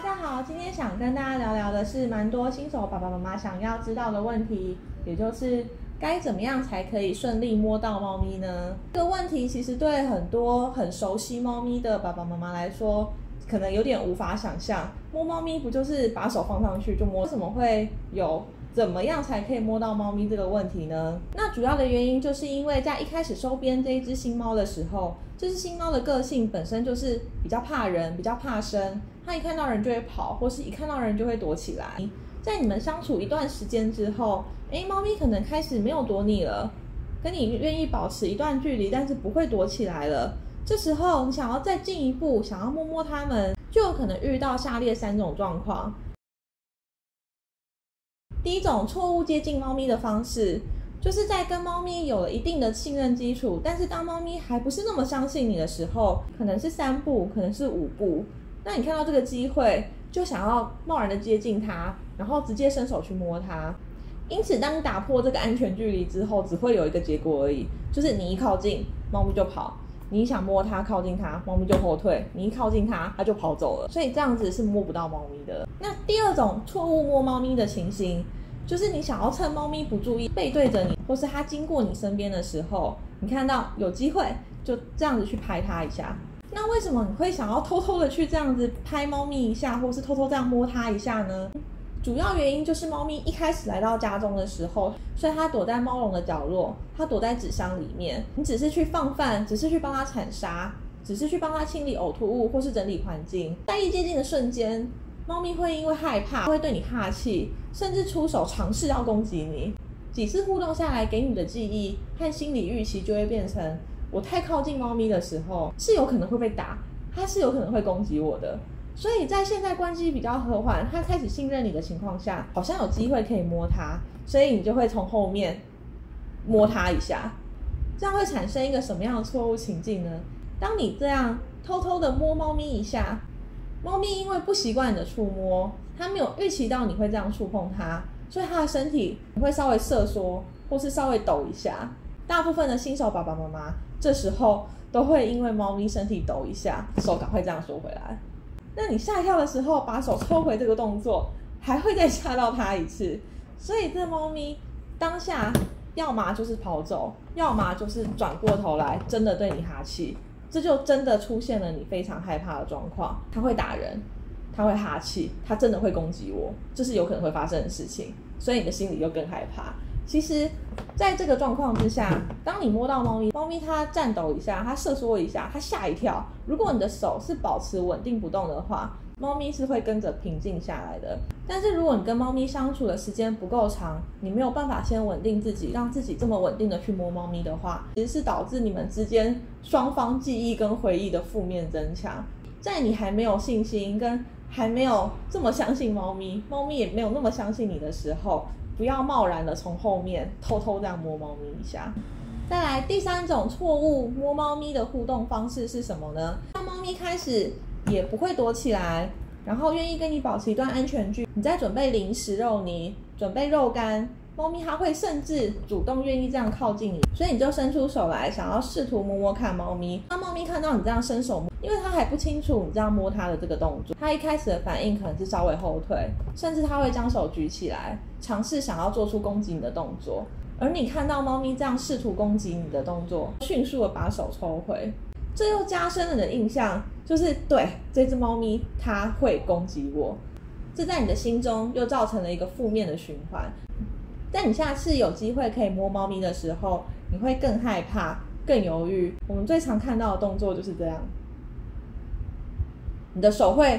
大家好，今天想跟大家聊聊的是蛮多新手爸爸妈妈想要知道的问题，也就是该怎么样才可以顺利摸到猫咪呢？这个问题其实对很多很熟悉猫咪的爸爸妈妈来说，可能有点无法想象。摸猫咪不就是把手放上去就摸？为什么会有怎么样才可以摸到猫咪这个问题呢？那主要的原因就是因为在一开始收编这一只新猫的时候，这只新猫的个性本身就是比较怕人，比较怕生。它一看到人就会跑，或是一看到人就会躲起来。在你们相处一段时间之后，猫咪可能开始没有躲你了，跟你愿意保持一段距离，但是不会躲起来了。这时候你想要再进一步，想要摸摸它们，就有可能遇到下列三种状况。第一种，错误接近猫咪的方式，就是在跟猫咪有了一定的信任基础，但是当猫咪还不是那么相信你的时候，可能是3步，可能是5步。那你看到这个机会，就想要贸然的接近它，然后直接伸手去摸它。因此，当你打破这个安全距离之后，只会有一个结果而已，就是你一靠近，猫咪就跑；你想摸它、靠近它，猫咪就后退；你一靠近它，它就跑走了。所以这样子是摸不到猫咪的。那第二种错误摸猫咪的情形，就是你想要趁猫咪不注意，背对着你，或是它经过你身边的时候，你看到有机会，就这样子去拍它一下。那为什么你会想要偷偷的去这样子拍猫咪一下，或是偷偷这样摸它一下呢？主要原因就是猫咪一开始来到家中的时候，所以它躲在猫笼的角落，它躲在纸箱里面。你只是去放饭，只是去帮它铲沙，只是去帮它清理呕吐物或是整理环境。在一接近的瞬间，猫咪会因为害怕，会对你哈气，甚至出手尝试要攻击你。几次互动下来，给你的记忆和心理预期就会变成：我太靠近猫咪的时候，是有可能会被打，它是有可能会攻击我的。所以在现在关系比较和缓，它开始信任你的情况下，好像有机会可以摸它，所以你就会从后面摸它一下。这样会产生一个什么样的错误情境呢？当你这样偷偷的摸猫咪一下，猫咪因为不习惯你的触摸，它没有预期到你会这样触碰它，所以它的身体会稍微瑟缩，或是稍微抖一下。大部分的新手爸爸妈妈这时候都会因为猫咪身体抖一下，手赶快这样缩回来。那你吓一跳的时候，把手抽回这个动作，还会再吓到它一次。所以这猫咪当下要么就是跑走，要么就是转过头来真的对你哈气，这就真的出现了你非常害怕的状况。它会打人，它会哈气，它真的会攻击我，这是有可能会发生的事情。所以你的心里又更害怕。其实在这个状况之下，当你摸到猫咪，猫咪它颤抖一下，它瑟缩一下，它吓一跳，如果你的手是保持稳定不动的话，猫咪是会跟着平静下来的。但是如果你跟猫咪相处的时间不够长，你没有办法先稳定自己，让自己这么稳定的去摸猫咪的话，其实是导致你们之间双方记忆跟回忆的负面增强。在你还没有信心跟还没有这么相信猫咪，猫咪也没有那么相信你的时候，不要贸然的从后面偷偷这样摸猫咪一下。再来，第三种错误摸猫咪的互动方式是什么呢？当猫咪开始也不会躲起来，然后愿意跟你保持一段安全距，你在准备零食、肉泥、准备肉干，猫咪它会甚至主动愿意这样靠近你，所以你就伸出手来，想要试图摸摸看猫咪。当猫咪看到你这样伸手摸，因为它还不清楚你这样摸它的这个动作，它一开始的反应可能是稍微后退，甚至它会将手举起来，尝试想要做出攻击你的动作。而你看到猫咪这样试图攻击你的动作，迅速的把手抽回，这又加深了你的印象，就是对，这只猫咪它会攻击我，这在你的心中又造成了一个负面的循环。在你下次有机会可以摸猫咪的时候，你会更害怕，更犹豫。我们最常看到的动作就是这样，你的手会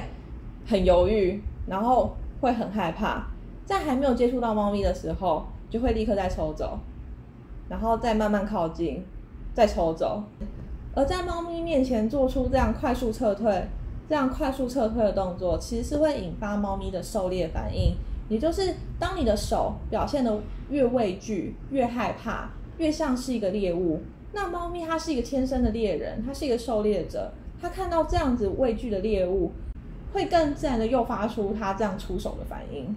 很犹豫，然后会很害怕。在还没有接触到猫咪的时候，就会立刻再抽走，然后再慢慢靠近，再抽走。而在猫咪面前做出这样快速撤退、这样快速撤退的动作，其实是会引发猫咪的狩猎反应。也就是当你的手表现得越畏惧、越害怕、越像是一个猎物，那猫咪它是一个天生的猎人，它是一个狩猎者，它看到这样子畏惧的猎物，会更自然的诱发出它这样出手的反应。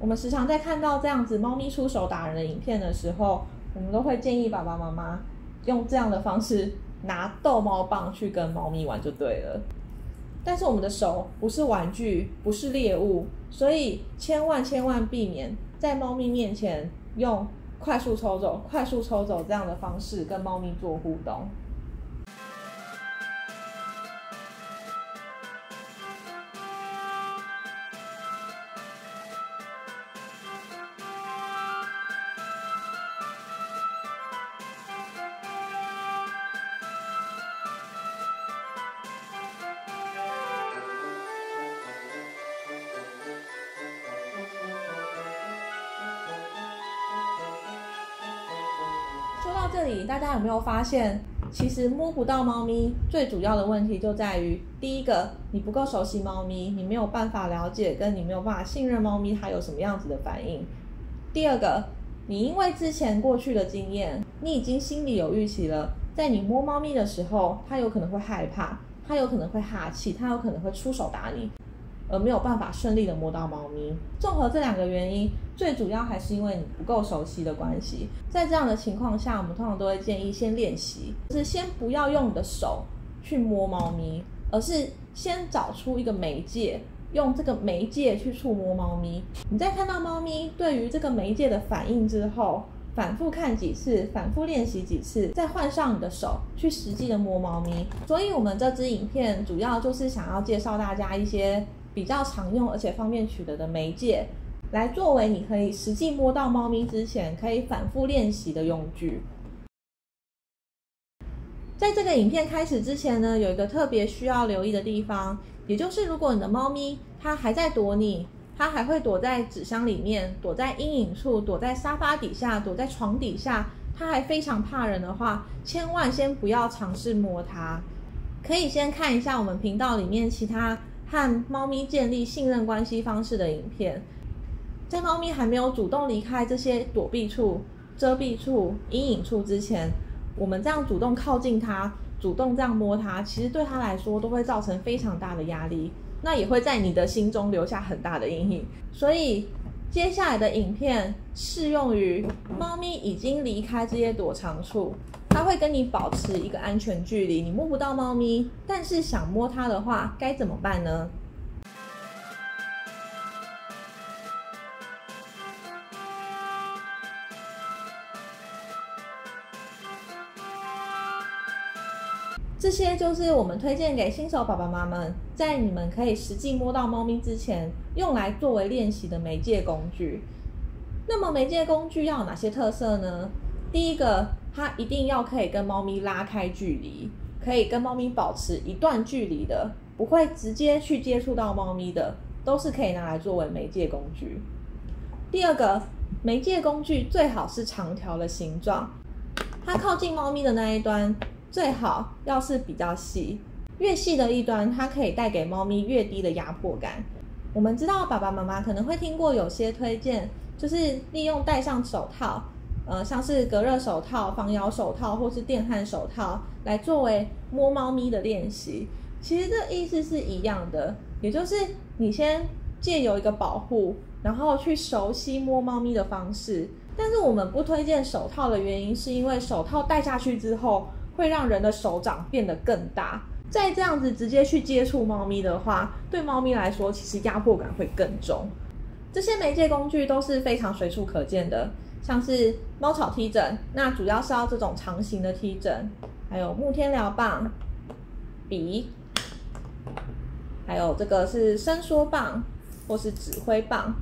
我们时常在看到这样子猫咪出手打人的影片的时候，我们都会建议爸爸妈妈用这样的方式拿逗猫棒去跟猫咪玩就对了。但是我们的手不是玩具，不是猎物，所以千万避免在猫咪面前用快速抽走这样的方式跟猫咪做互动。说到这里，大家有没有发现，其实摸不到猫咪最主要的问题就在于，第一个，你不够熟悉猫咪，你没有办法了解，跟你没有办法信任猫咪它有什么样子的反应；第二个，你因为之前过去的经验，你已经心里有预期了，在你摸猫咪的时候，它有可能会害怕，它有可能会哈气，它有可能会出手打你，而没有办法顺利的摸到猫咪。综合这两个原因，最主要还是因为你不够熟悉的关系。在这样的情况下，我们通常都会建议先练习，就是先不要用你的手去摸猫咪，而是先找出一个媒介，用这个媒介去触摸猫咪。你在看到猫咪对于这个媒介的反应之后，反复看几次，反复练习几次，再换上你的手去实际的摸猫咪。所以我们这支影片主要就是想要介绍大家一些比较常用而且方便取得的媒介，来作为你可以实际摸到猫咪之前可以反复练习的用具。在这个影片开始之前呢，有一个特别需要留意的地方，也就是如果你的猫咪它还在躲你，它还会躲在纸箱里面，躲在阴影处，躲在沙发底下，躲在床底下，它还非常怕人的话，千万先不要尝试摸它。可以先看一下我们频道里面其他和猫咪建立信任关系方式的影片，在猫咪还没有主动离开这些躲避处、遮蔽处、阴影处之前，我们这样主动靠近它，主动这样摸它，其实对它来说都会造成非常大的压力，那也会在你的心中留下很大的阴影。所以接下来的影片适用于猫咪已经离开这些躲藏处，它会跟你保持一个安全距离，你摸不到猫咪，但是想摸它的话，该怎么办呢？这些就是我们推荐给新手爸爸妈妈们，在你们可以实际摸到猫咪之前，用来作为练习的媒介工具。那么媒介工具要有哪些特色呢？第一个，它一定要可以跟猫咪拉开距离，可以跟猫咪保持一段距离的，不会直接去接触到猫咪的，都是可以拿来作为媒介工具。第二个，媒介工具最好是长条的形状，它靠近猫咪的那一端最好要是比较细，越细的一端它可以带给猫咪越低的压迫感。我们知道爸爸妈妈可能会听过有些推荐，就是利用戴上手套，像是隔热手套、防咬手套或是电焊手套来作为摸猫咪的练习，其实这意思是一样的，也就是你先借由一个保护，然后去熟悉摸猫咪的方式。但是我们不推荐手套的原因，是因为手套戴下去之后会让人的手掌变得更大，再这样子直接去接触猫咪的话，对猫咪来说其实压迫感会更重。这些媒介工具都是非常随处可见的，像是猫草踢枕，那主要是要这种长形的踢枕，还有木天疗棒、笔，还有这个是伸缩棒或是指挥棒。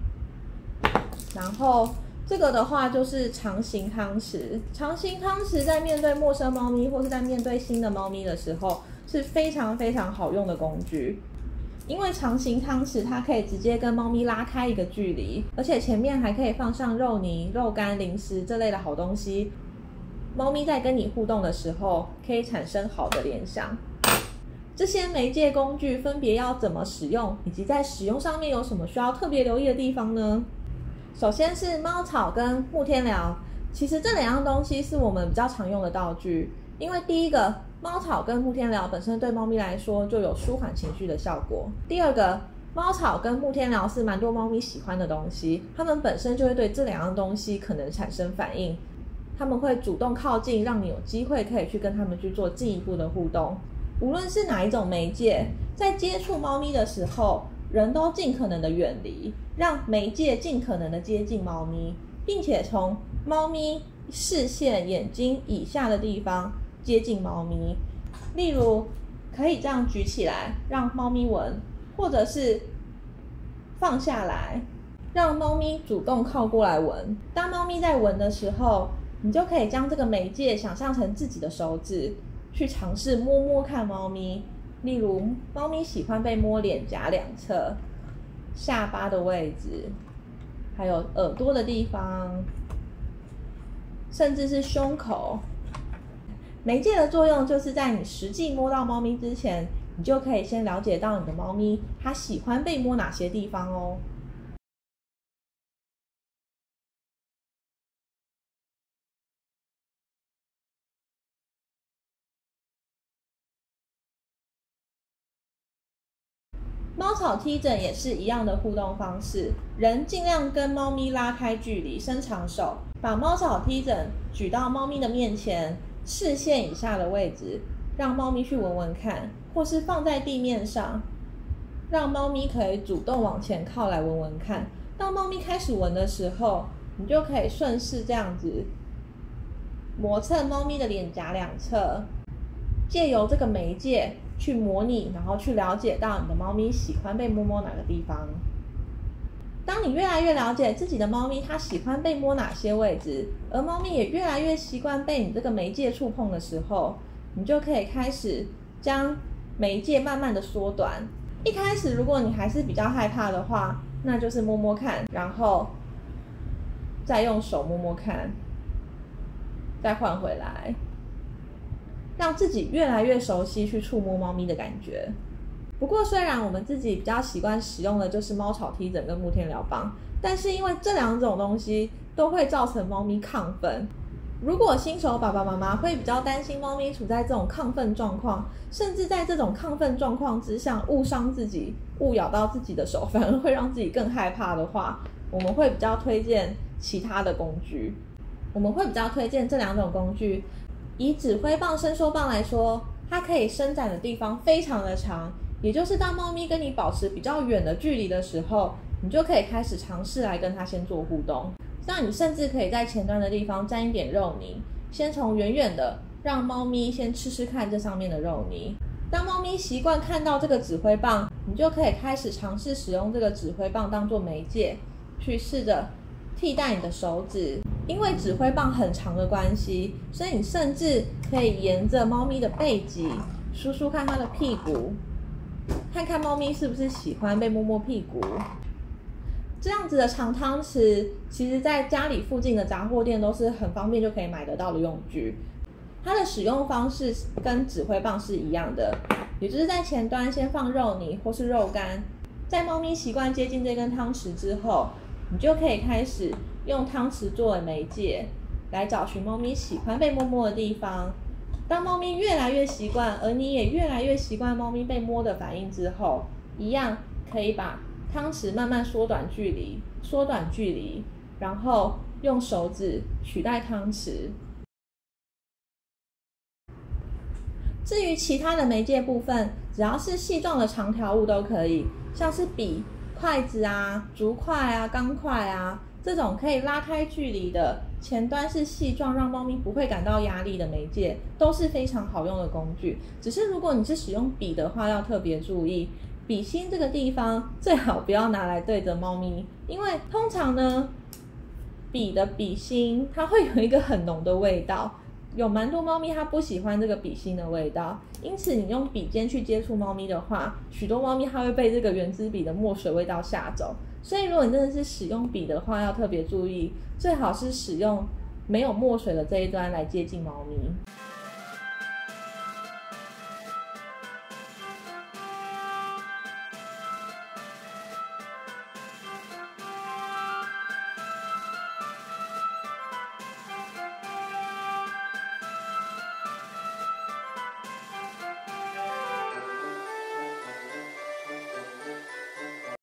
然后这个的话就是长形汤匙，长形汤匙在面对陌生猫咪或是在面对新的猫咪的时候是非常好用的工具，因为长形汤匙它可以直接跟猫咪拉开一个距离，而且前面还可以放上肉泥、肉干、零食这类的好东西，猫咪在跟你互动的时候可以产生好的联想。这些媒介工具分别要怎么使用，以及在使用上面有什么需要特别留意的地方呢？首先是猫草跟木天疗，其实这两样东西是我们比较常用的道具，因为第一个，猫草跟木天疗本身对猫咪来说就有舒缓情绪的效果。第二个，猫草跟木天疗是蛮多猫咪喜欢的东西，它们本身就会对这两样东西可能产生反应，它们会主动靠近，让你有机会可以去跟它们去做进一步的互动。无论是哪一种媒介，在接触猫咪的时候，人都尽可能的远离，让媒介尽可能的接近猫咪，并且从猫咪视线眼睛以下的地方接近猫咪。例如可以这样举起来让猫咪闻，或者是放下来让猫咪主动靠过来闻。当猫咪在闻的时候，你就可以将这个媒介想象成自己的手指，去尝试摸摸看猫咪。例如猫咪喜欢被摸脸颊两侧、下巴的位置，还有耳朵的地方，甚至是胸口。媒介的作用就是在你实际摸到猫咪之前，你就可以先了解到你的猫咪它喜欢被摸哪些地方哦。猫草踢枕也是一样的互动方式，人尽量跟猫咪拉开距离，伸长手，把猫草踢枕举到猫咪的面前，视线以下的位置，让猫咪去闻闻看，或是放在地面上，让猫咪可以主动往前靠来闻闻看。当猫咪开始闻的时候，你就可以顺势这样子磨蹭猫咪的脸颊两侧，借由这个媒介去模拟，然后去了解到你的猫咪喜欢被摸摸哪个地方。当你越来越了解自己的猫咪它喜欢被摸哪些位置，而猫咪也越来越习惯被你这个媒介触碰的时候，你就可以开始将媒介慢慢的缩短。一开始如果你还是比较害怕的话，那就是摸摸看，然后再用手摸摸看，再换回来，让自己越来越熟悉去触摸猫咪的感觉。不过虽然我们自己比较习惯使用的就是猫草踢枕跟木天疗棒，但是因为这两种东西都会造成猫咪亢奋，如果新手爸爸妈妈会比较担心猫咪处在这种亢奋状况，甚至在这种亢奋状况之下误伤自己、误咬到自己的手，反而会让自己更害怕的话，我们会比较推荐其他的工具。我们会比较推荐这两种工具。以指挥棒、伸缩棒来说，它可以伸展的地方非常的长，也就是当猫咪跟你保持比较远的距离的时候，你就可以开始尝试来跟它先做互动。那你甚至可以在前端的地方沾一点肉泥，先从远远的让猫咪先吃吃看这上面的肉泥。当猫咪习惯看到这个指挥棒，你就可以开始尝试使用这个指挥棒当做媒介，去试着替代你的手指。因为指挥棒很长的关系，所以你甚至可以沿着猫咪的背脊梳梳看它的屁股，看看猫咪是不是喜欢被摸摸屁股。这样子的长汤匙其实在家里附近的杂货店都是很方便就可以买得到的用具。它的使用方式跟指挥棒是一样的，也就是在前端先放肉泥或是肉干，在猫咪习惯接近这根汤匙之后，你就可以开始用汤匙作为媒介来找寻猫咪喜欢被摸摸的地方。当猫咪越来越习惯，而你也越来越习惯猫咪被摸的反应之后，一样可以把汤匙慢慢缩短距离，缩短距离，然后用手指取代汤匙。至于其他的媒介部分，只要是细状的长条物都可以，像是笔、筷子啊、竹筷啊、钢筷啊，这种可以拉开距离的，前端是细状让猫咪不会感到压力的媒介，都是非常好用的工具。只是如果你是使用笔的话，要特别注意笔芯这个地方最好不要拿来对着猫咪，因为通常呢笔的笔芯它会有一个很浓的味道，有蛮多猫咪它不喜欢这个笔芯的味道，因此你用笔尖去接触猫咪的话，许多猫咪它会被这个原子笔的墨水味道吓走。所以如果你真的是使用笔的话，要特别注意，最好是使用没有墨水的这一端来接近猫咪。